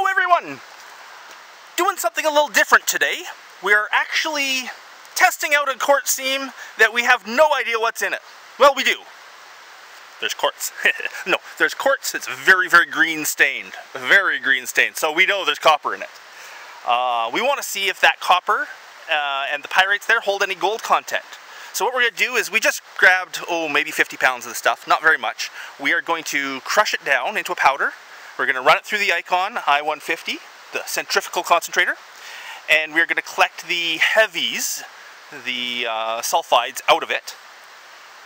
Hello everyone! Doing something a little different today. We are actually testing out a quartz seam that we have no idea what's in it. Well, we do. There's quartz. No, there's quartz that's very, very green stained. Very green stained, so we know there's copper in it. We want to see if that copper and the pyrites there hold any gold content. So what we're going to do is we just grabbed, maybe 50 pounds of the stuff, not very much. We are going to crush it down into a powder. We're going to run it through the Icon I-150, the centrifugal concentrator, and we're going to collect the heavies, the sulfides, out of it.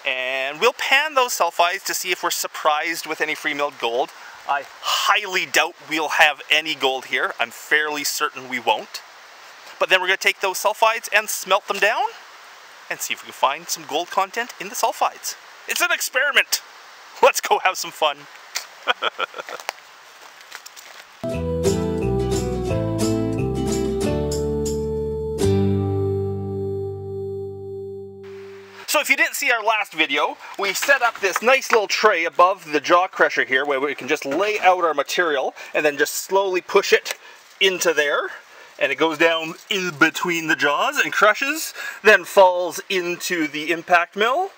And we'll pan those sulfides to see if we're surprised with any free milled gold. I highly doubt we'll have any gold here. I'm fairly certain we won't. But then we're going to take those sulfides and smelt them down and see if we can find some gold content in the sulfides. It's an experiment! Let's go have some fun! So if you didn't see our last video, we set up this nice little tray above the jaw crusher here where we can just lay out our material and then just slowly push it into there. And it goes down in between the jaws and crushes, then falls into the impact mill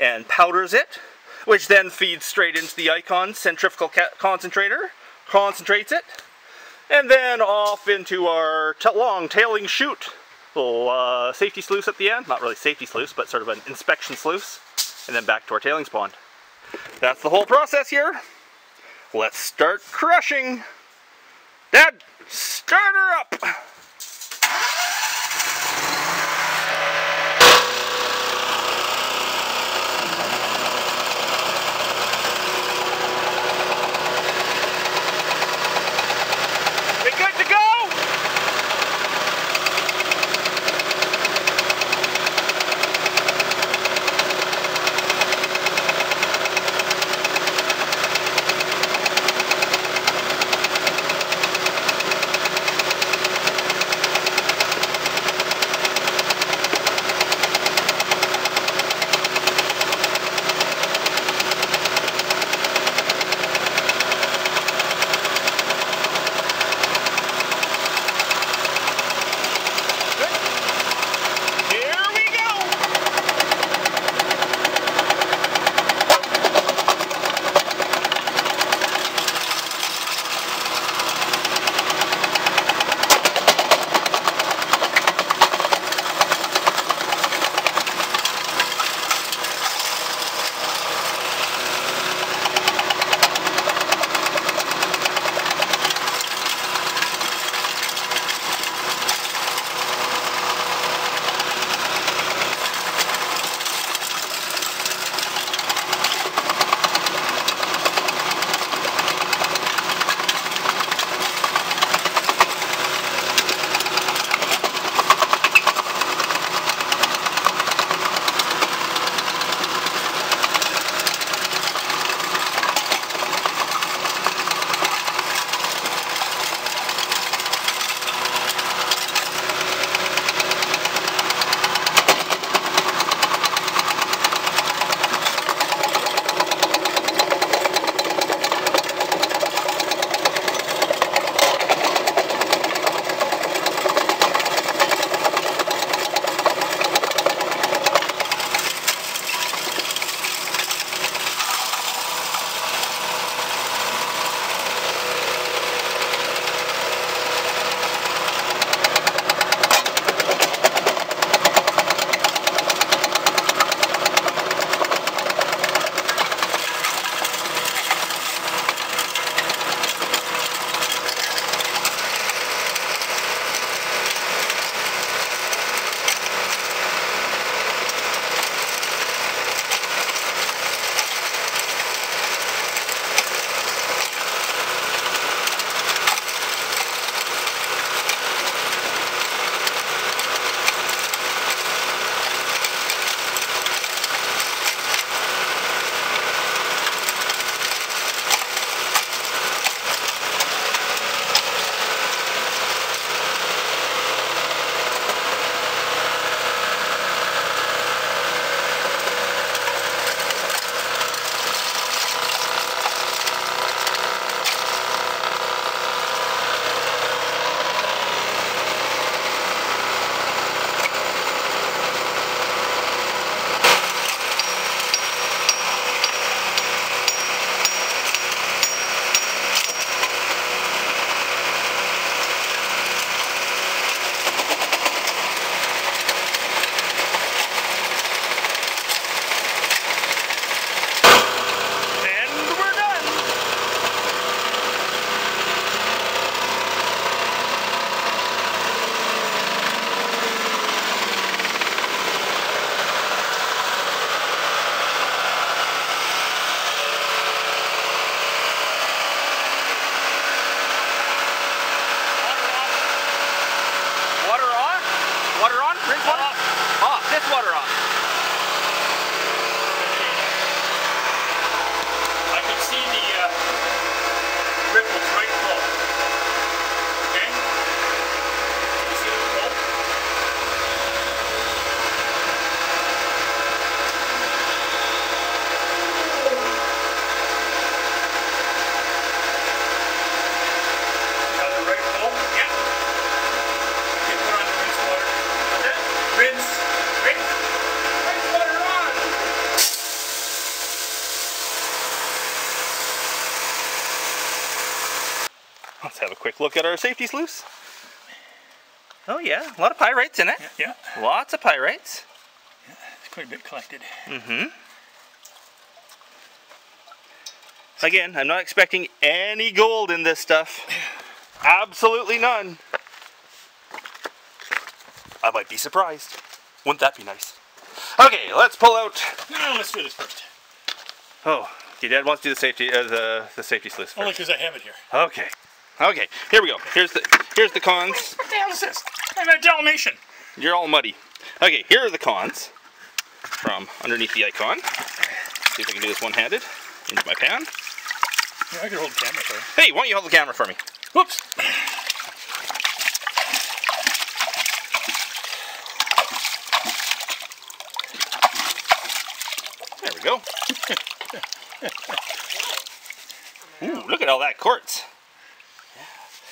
and powders it, which then feeds straight into the Icon centrifugal concentrator, concentrates it, and then off into our long tailing chute. Little safety sluice at the end. Not really safety sluice, but sort of an inspection sluice. And then back to our tailings pond. That's the whole process here. Let's start crushing. Dad, start her up! Let's have a quick look at our safety sluice. Oh yeah, a lot of pyrites in it. Yeah. Lots of pyrites. Yeah, it's quite a bit collected. Mm-hmm. Again, I'm not expecting any gold in this stuff. Absolutely none. I might be surprised. Wouldn't that be nice? Okay, let's pull out. No, let's do this first. Oh, your dad wants to do the safety, the safety sluice first. Only because I have it here. Okay. Okay, here we go. Here's the cons. What the hell is this? I'm a Dalmatian. You're all muddy. Okay, here are the cons from underneath the icon. Let's see if I can do this one-handed into my pan. Yeah, I can hold the camera for you. Hey, why don't you hold the camera for me? Whoops. There we go. Ooh, look at all that quartz.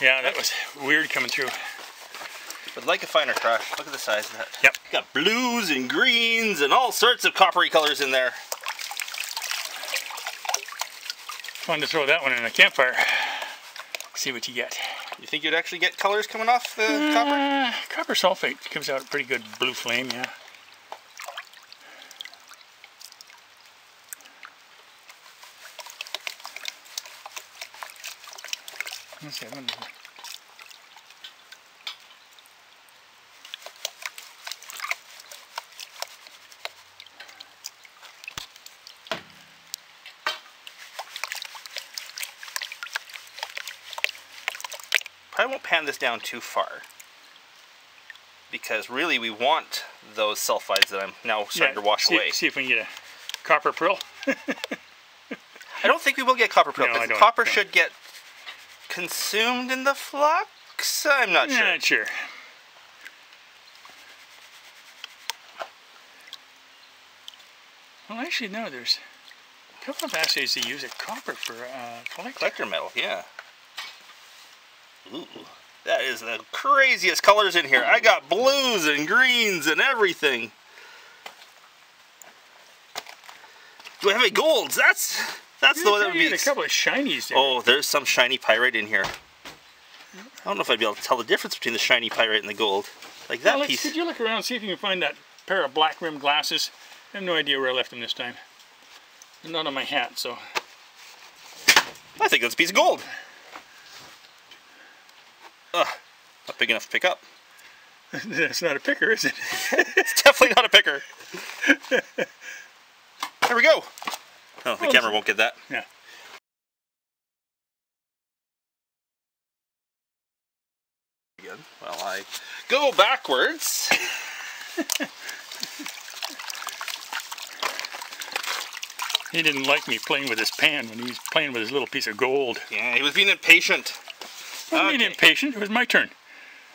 Yeah, that was weird coming through. But like a finer crush. Look at the size of that. Yep. Got blues and greens and all sorts of coppery colors in there. Fun to throw that one in a campfire. See what you get. You think you'd actually get colors coming off the copper? Copper sulfate comes out a pretty good blue flame, yeah. Let's see, I won't pan this down too far because really we want those sulfides that I'm now starting to wash away. See if we can get a copper prill. I don't think we will get copper prill because no, copper should get consumed in the flux? I'm not sure. Not sure. Well, actually, no, there's a couple of assays that use a copper for collector metal, yeah. Ooh, that is the craziest colors in here. I got blues and greens and everything. Do I have any golds? That's the one that would be a couple of shinies there. Oh, there's some shiny pyrite in here. I don't know if I'd be able to tell the difference between the shiny pyrite and the gold. Like that piece. Could you look around and see if you can find that pair of black rimmed glasses? I have no idea where I left them this time. They're not on my hat, so. I think that's a piece of gold. Ugh, not big enough to pick up. That's not a picker, is it? It's definitely not a picker. There we go. Oh, the camera won't get that. Yeah. Well, I go backwards. He didn't like me playing with his pan when he was playing with his little piece of gold. Yeah, he was being impatient. I mean impatient, it was my turn.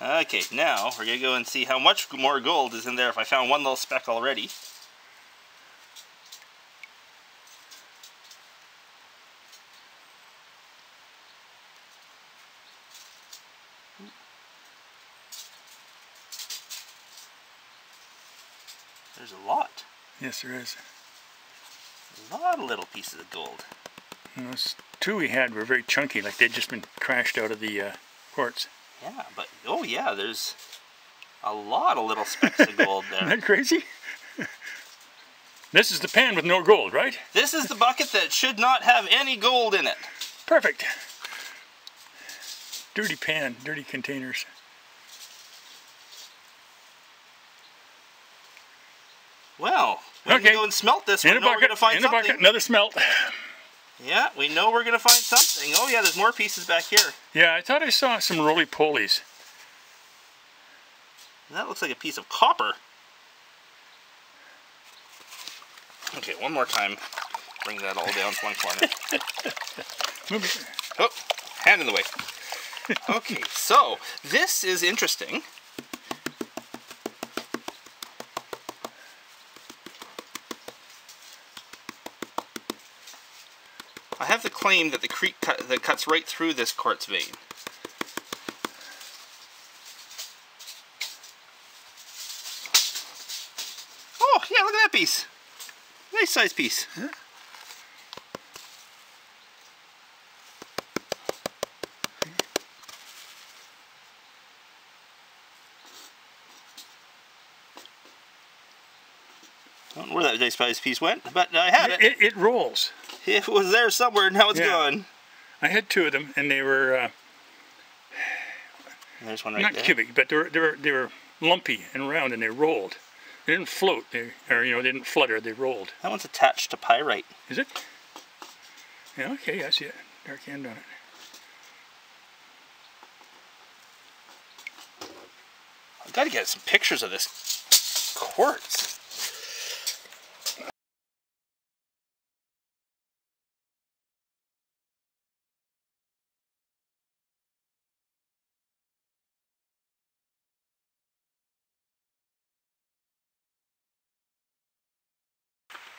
Okay, now we're going to go and see how much more gold is in there if I found one little speck already. There's a lot. Yes, there is. A lot of little pieces of gold. And those two we had were very chunky, like they'd just been crashed out of the quartz. Yeah, but, oh yeah, there's a lot of little specks of gold there. Isn't that crazy? This is the pan with no gold, right? This is the bucket that should not have any gold in it. Perfect. Dirty pan, dirty containers. Well, we can go and smelt this. We know we're going to find something. In a bucket, another smelt. Yeah, we know we're going to find something. Oh yeah, there's more pieces back here. Yeah, I thought I saw some roly-polies. That looks like a piece of copper. Okay, one more time. Bring that all down to one corner. Oh, hand in the way. Okay, so this is interesting. I have the claim that the creek that cuts right through this quartz vein. Oh, yeah, look at that piece. Nice size piece. Huh? don't know where that dice piece went, but I had it. It rolls. It was there somewhere, now it's gone. I had two of them, and they were there's one right there. Not cubic, but they were lumpy and round, and they rolled. They didn't float, they didn't flutter. They rolled. That one's attached to pyrite. Is it? Yeah. Okay, I see it. Dark end on it. I've got to get some pictures of this quartz.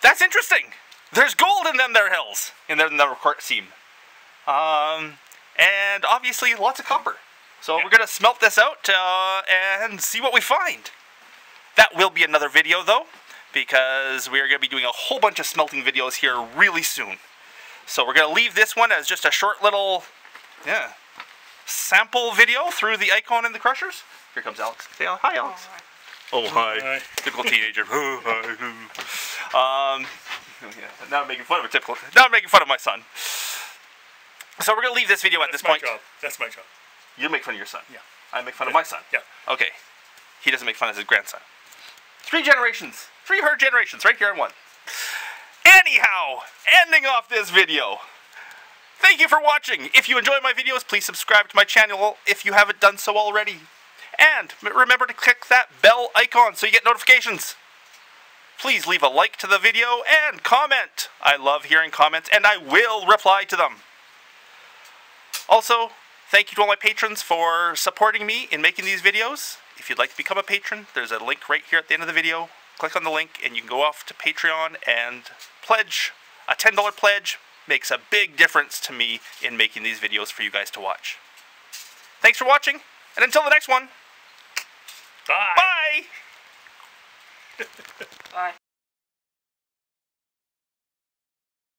That's interesting. There's gold in them there hills, in their quartz seam. And obviously lots of copper. So we're gonna smelt this out and see what we find. That will be another video though, because we're gonna be doing a whole bunch of smelting videos here really soon. So we're gonna leave this one as just a short little sample video through the Icon and the Crushers. Here comes Alex. Say hi, Alex. Oh hi. Hi. Typical teenager. Oh hi. Now I'm making fun of a typical. Now I'm making fun of my son. So we're gonna leave this video at this point. That's my job. You make fun of your son. Yeah. I make fun of my son. Yeah. Okay. He doesn't make fun of his grandson. Three generations. Three herd generations right here in one. Anyhow, ending off this video. Thank you for watching. If you enjoy my videos, please subscribe to my channel if you haven't done so already. And remember to click that bell icon so you get notifications. Please leave a like to the video and comment. I love hearing comments and I will reply to them. Also, thank you to all my patrons for supporting me in making these videos. If you'd like to become a patron, there's a link right here at the end of the video. Click on the link and you can go off to Patreon and pledge. A $10 pledge makes a big difference to me in making these videos for you guys to watch. Thanks for watching, and until the next one, bye! Bye! Bye.